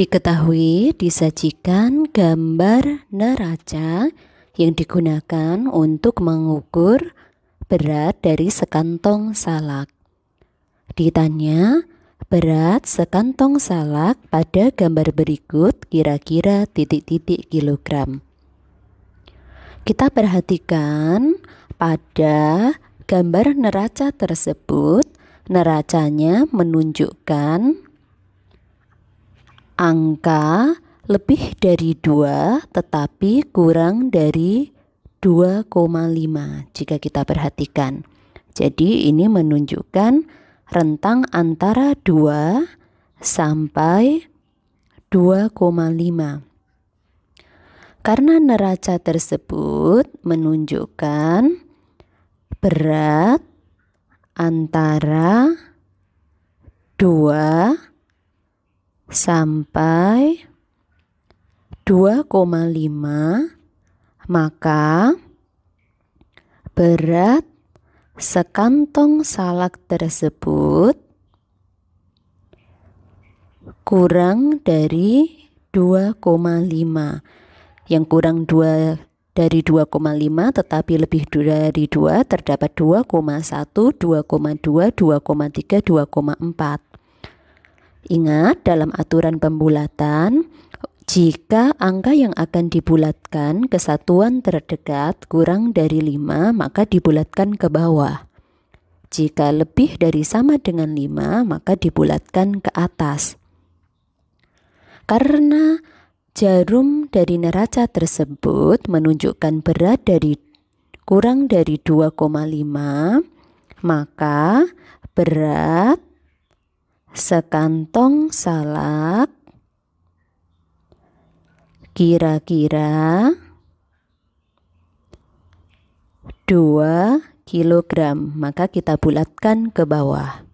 Diketahui disajikan gambar neraca yang digunakan untuk mengukur berat dari sekantong salak. Ditanya, berat sekantong salak pada gambar berikut kira-kira titik-titik kilogram. Kita perhatikan pada gambar neraca tersebut, neracanya menunjukkan angka lebih dari 2 tetapi kurang dari 2,5 jika kita perhatikan. Jadi ini menunjukkan rentang antara 2 sampai 2,5. Karena neraca tersebut menunjukkan berat antara 2 sampai 2,5, maka berat sekantong salak tersebut kurang dari 2,5. Yang kurang 2 dari 2,5 tetapi lebih dari 2 terdapat 2,1, 2,2, 2,3, 2,4. Ingat, dalam aturan pembulatan, jika angka yang akan dibulatkan ke satuan terdekat kurang dari 5, maka dibulatkan ke bawah. Jika lebih dari sama dengan 5, maka dibulatkan ke atas. Karena jarum dari neraca tersebut menunjukkan berat dari kurang dari 2,5, maka berat sekantong salak kira-kira 2 kilogram, maka kita bulatkan ke bawah.